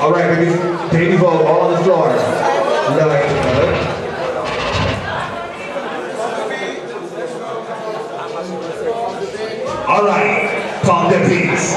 All right, baby. Baby vote all on the floor. All right, pump the beats.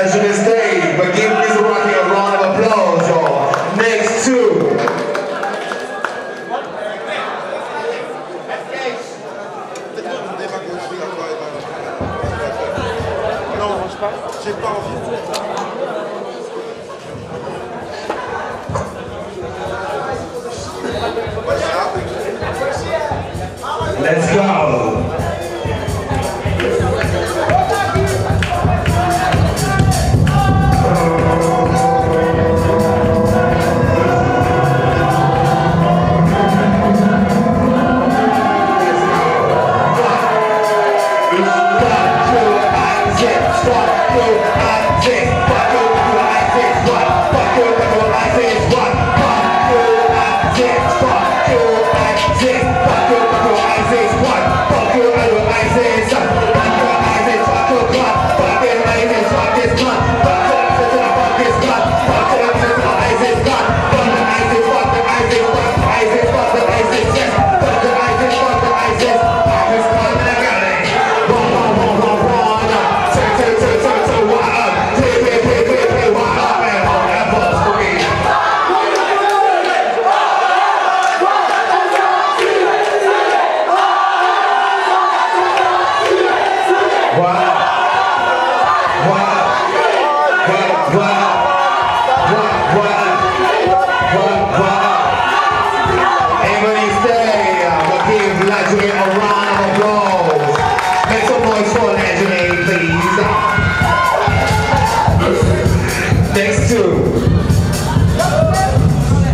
Legendary stage, but give this Rocky a round of applause, y'all. Next two. Let's go.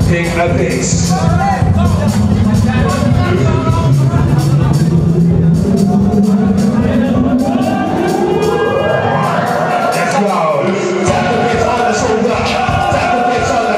Pick a piece. Let's go. Tap the bitch on the shoulder, come. Tap the bitch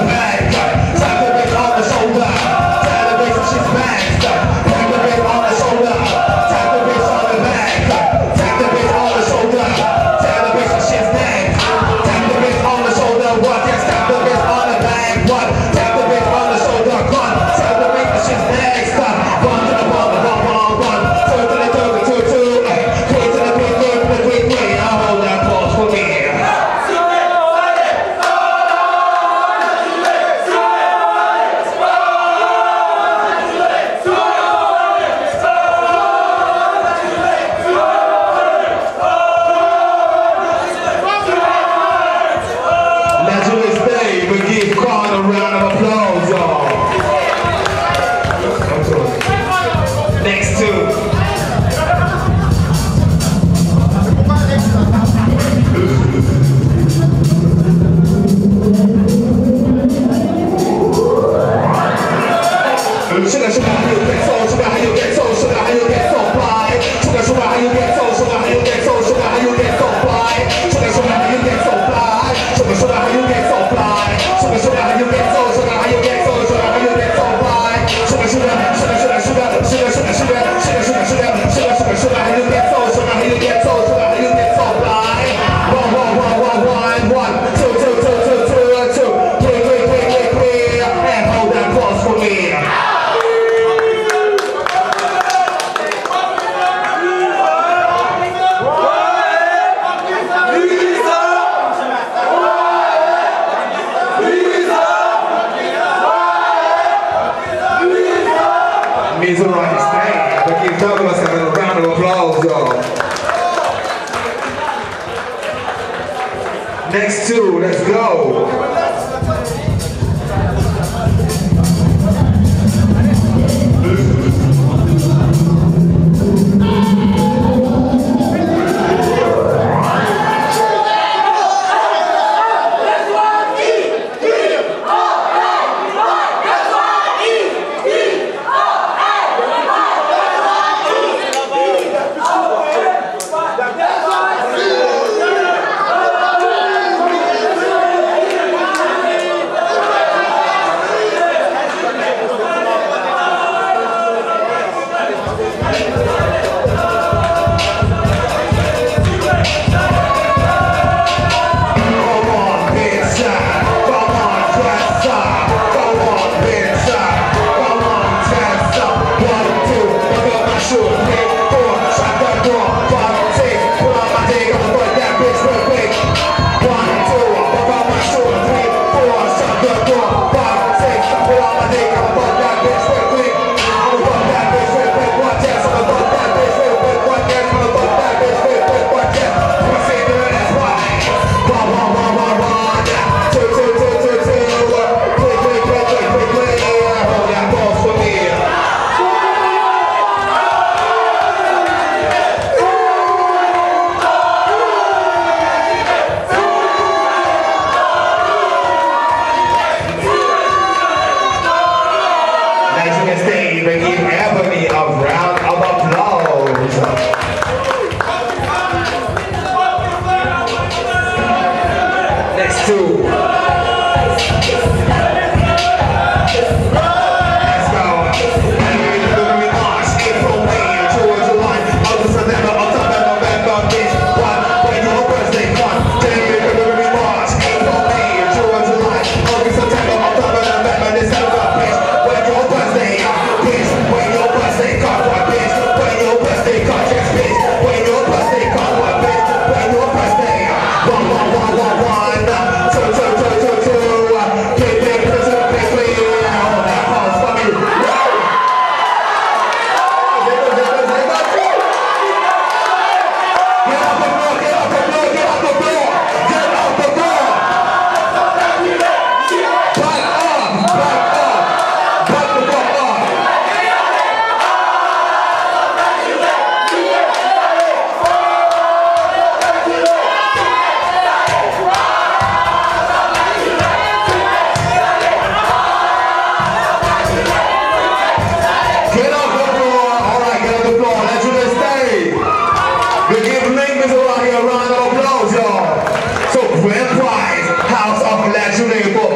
Douglas, and a round of applause, y'all. Next two, let's go.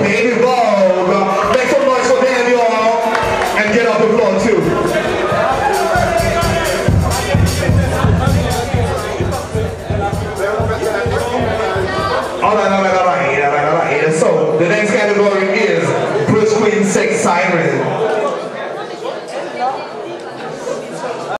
Baby Bob, thanks so much for them, y'all. And get off the floor, too.